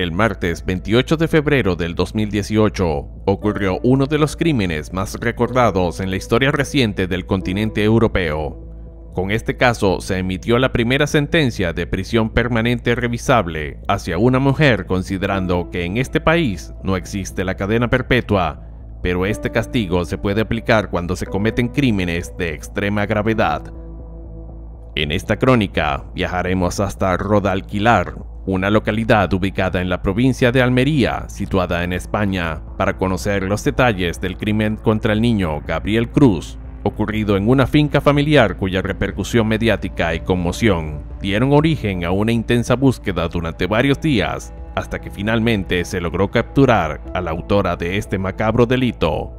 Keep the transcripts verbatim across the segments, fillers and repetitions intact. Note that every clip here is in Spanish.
El martes veintiocho de febrero del dos mil dieciocho ocurrió uno de los crímenes más recordados en la historia reciente del continente europeo. Con este caso se emitió la primera sentencia de prisión permanente revisable hacia una mujer, considerando que en este país no existe la cadena perpetua, pero este castigo se puede aplicar cuando se cometen crímenes de extrema gravedad. En esta crónica viajaremos hasta Rodalquilar, una localidad ubicada en la provincia de Almería, situada en España, para conocer los detalles del crimen contra el niño Gabriel Cruz, ocurrido en una finca familiar cuya repercusión mediática y conmoción dieron origen a una intensa búsqueda durante varios días, hasta que finalmente se logró capturar a la autora de este macabro delito.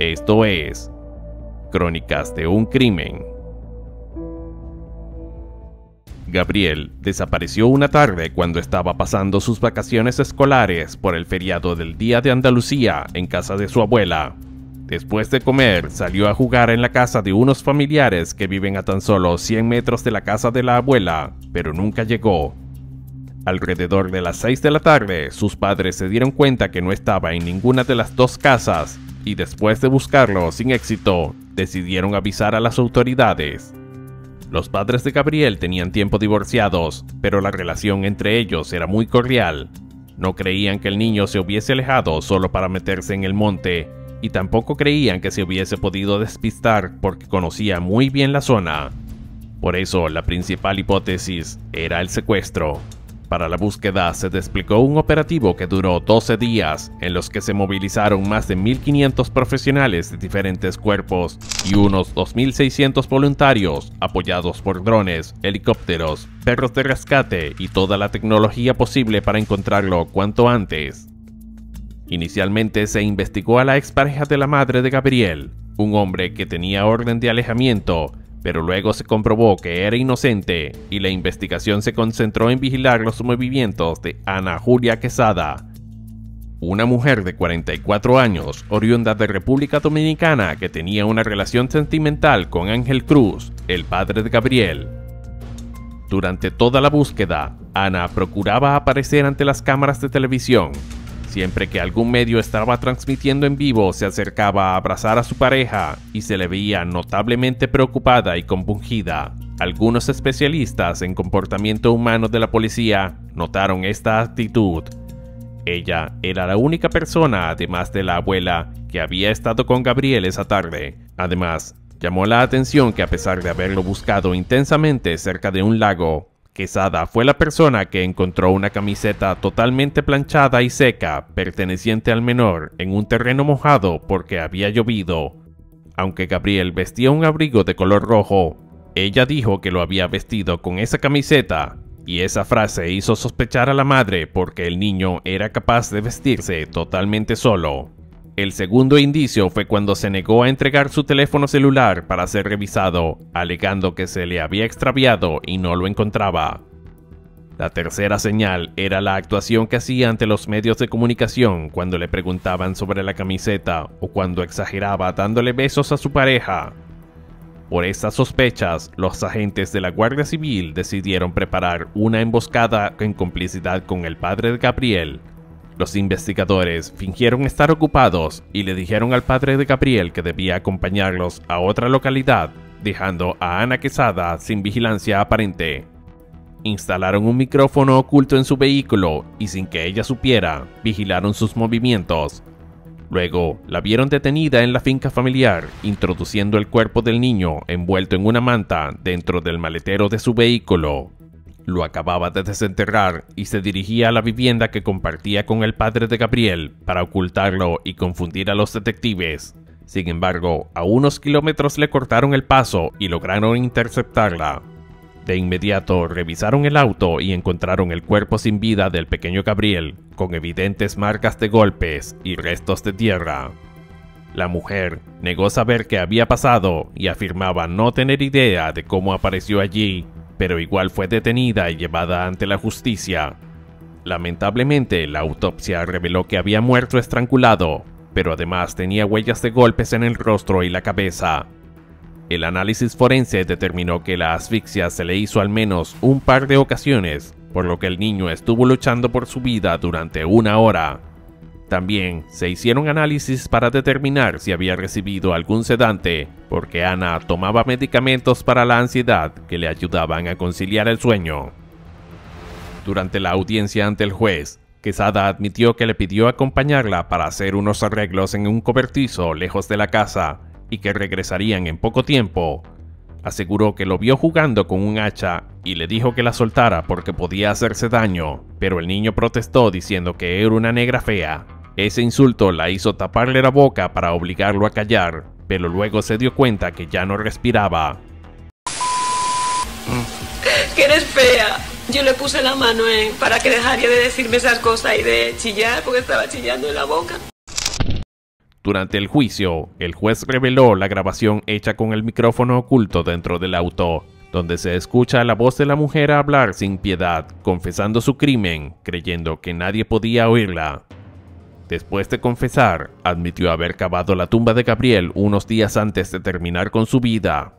Esto es Crónicas de un crimen. Gabriel desapareció una tarde cuando estaba pasando sus vacaciones escolares por el feriado del Día de Andalucía en casa de su abuela. Después de comer, salió a jugar en la casa de unos familiares que viven a tan solo cien metros de la casa de la abuela, pero nunca llegó. Alrededor de las seis de la tarde, sus padres se dieron cuenta que no estaba en ninguna de las dos casas y, después de buscarlo sin éxito, decidieron avisar a las autoridades. Los padres de Gabriel tenían tiempo divorciados, pero la relación entre ellos era muy cordial. No creían que el niño se hubiese alejado solo para meterse en el monte, y tampoco creían que se hubiese podido despistar porque conocía muy bien la zona. Por eso, la principal hipótesis era el secuestro. Para la búsqueda se desplegó un operativo que duró doce días, en los que se movilizaron más de mil quinientos profesionales de diferentes cuerpos y unos dos mil seiscientos voluntarios, apoyados por drones, helicópteros, perros de rescate y toda la tecnología posible para encontrarlo cuanto antes. Inicialmente se investigó a la expareja de la madre de Gabriel, un hombre que tenía orden de alejamiento, pero luego se comprobó que era inocente y la investigación se concentró en vigilar los movimientos de Ana Julia Quezada, una mujer de cuarenta y cuatro años, oriunda de República Dominicana, que tenía una relación sentimental con Ángel Cruz, el padre de Gabriel. Durante toda la búsqueda, Ana procuraba aparecer ante las cámaras de televisión. Siempre que algún medio estaba transmitiendo en vivo, se acercaba a abrazar a su pareja y se le veía notablemente preocupada y compungida. Algunos especialistas en comportamiento humano de la policía notaron esta actitud. Ella era la única persona, además de la abuela, que había estado con Gabriel esa tarde. Además, llamó la atención que, a pesar de haberlo buscado intensamente cerca de un lago, Quezada fue la persona que encontró una camiseta totalmente planchada y seca perteneciente al menor en un terreno mojado porque había llovido. Aunque Gabriel vestía un abrigo de color rojo, ella dijo que lo había vestido con esa camiseta, y esa frase hizo sospechar a la madre porque el niño era capaz de vestirse totalmente solo. El segundo indicio fue cuando se negó a entregar su teléfono celular para ser revisado, alegando que se le había extraviado y no lo encontraba. La tercera señal era la actuación que hacía ante los medios de comunicación cuando le preguntaban sobre la camiseta o cuando exageraba dándole besos a su pareja. Por estas sospechas, los agentes de la Guardia Civil decidieron preparar una emboscada en complicidad con el padre de Gabriel. Los investigadores fingieron estar ocupados y le dijeron al padre de Gabriel que debía acompañarlos a otra localidad, dejando a Ana Quezada sin vigilancia aparente. Instalaron un micrófono oculto en su vehículo y, sin que ella supiera, vigilaron sus movimientos. Luego, la vieron detenida en la finca familiar, introduciendo el cuerpo del niño envuelto en una manta dentro del maletero de su vehículo. Lo acababa de desenterrar y se dirigía a la vivienda que compartía con el padre de Gabriel para ocultarlo y confundir a los detectives. Sin embargo, a unos kilómetros le cortaron el paso y lograron interceptarla. De inmediato revisaron el auto y encontraron el cuerpo sin vida del pequeño Gabriel, con evidentes marcas de golpes y restos de tierra. La mujer negó saber qué había pasado y afirmaba no tener idea de cómo apareció allí, pero igual fue detenida y llevada ante la justicia. Lamentablemente, la autopsia reveló que había muerto estrangulado, pero además tenía huellas de golpes en el rostro y la cabeza. El análisis forense determinó que la asfixia se le hizo al menos un par de ocasiones, por lo que el niño estuvo luchando por su vida durante una hora. También se hicieron análisis para determinar si había recibido algún sedante, porque Ana tomaba medicamentos para la ansiedad que le ayudaban a conciliar el sueño. Durante la audiencia ante el juez, Quezada admitió que le pidió acompañarla para hacer unos arreglos en un cobertizo lejos de la casa y que regresarían en poco tiempo. Aseguró que lo vio jugando con un hacha y le dijo que la soltara porque podía hacerse daño, pero el niño protestó diciendo que era una negra fea. Ese insulto la hizo taparle la boca para obligarlo a callar, pero luego se dio cuenta que ya no respiraba. ¡Que eres fea! Yo le puse la mano en, para que dejara de decirme esas cosas y de chillar, porque estaba chillando en la boca. Durante el juicio, el juez reveló la grabación hecha con el micrófono oculto dentro del auto, donde se escucha la voz de la mujer hablar sin piedad, confesando su crimen, creyendo que nadie podía oírla. Después de confesar, admitió haber cavado la tumba de Gabriel unos días antes de terminar con su vida.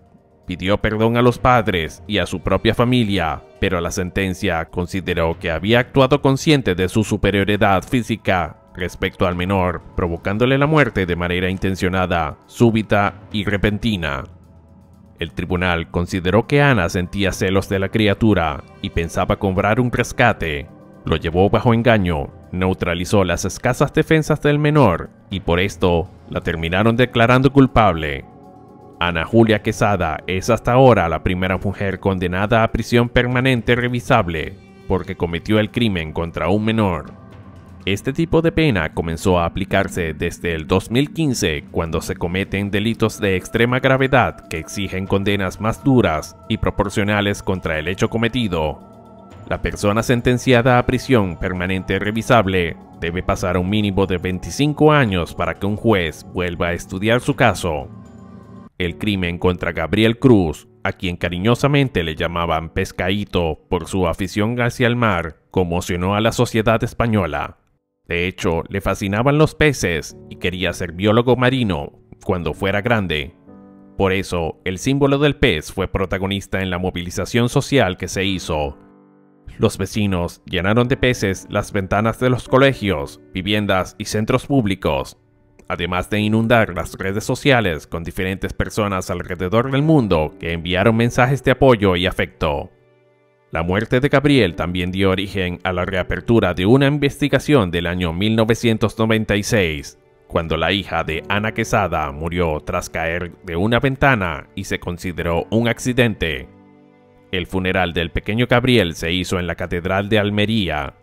Pidió perdón a los padres y a su propia familia, pero la sentencia consideró que había actuado consciente de su superioridad física respecto al menor, provocándole la muerte de manera intencionada, súbita y repentina. El tribunal consideró que Ana sentía celos de la criatura y pensaba cobrar un rescate. Lo llevó bajo engaño, neutralizó las escasas defensas del menor y por esto la terminaron declarando culpable. Ana Julia Quezada es hasta ahora la primera mujer condenada a prisión permanente revisable porque cometió el crimen contra un menor. Este tipo de pena comenzó a aplicarse desde el dos mil quince, cuando se cometen delitos de extrema gravedad que exigen condenas más duras y proporcionales contra el hecho cometido. La persona sentenciada a prisión permanente revisable debe pasar un mínimo de veinticinco años para que un juez vuelva a estudiar su caso. El crimen contra Gabriel Cruz, a quien cariñosamente le llamaban Pescaíto por su afición hacia el mar, conmocionó a la sociedad española. De hecho, le fascinaban los peces y quería ser biólogo marino cuando fuera grande. Por eso, el símbolo del pez fue protagonista en la movilización social que se hizo. Los vecinos llenaron de peces las ventanas de los colegios, viviendas y centros públicos, además de inundar las redes sociales con diferentes personas alrededor del mundo que enviaron mensajes de apoyo y afecto. La muerte de Gabriel también dio origen a la reapertura de una investigación del año mil novecientos noventa y seis, cuando la hija de Ana Quezada murió tras caer de una ventana y se consideró un accidente. El funeral del pequeño Gabriel se hizo en la Catedral de Almería,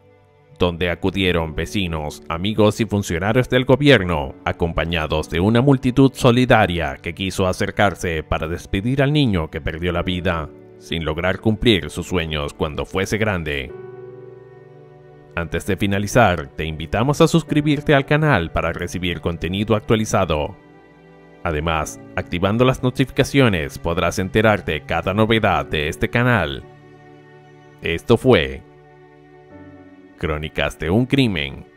donde acudieron vecinos, amigos y funcionarios del gobierno, acompañados de una multitud solidaria que quiso acercarse para despedir al niño que perdió la vida, sin lograr cumplir sus sueños cuando fuese grande. Antes de finalizar, te invitamos a suscribirte al canal para recibir contenido actualizado. Además, activando las notificaciones podrás enterarte cada novedad de este canal. Esto fue Crónicas de un Crimen.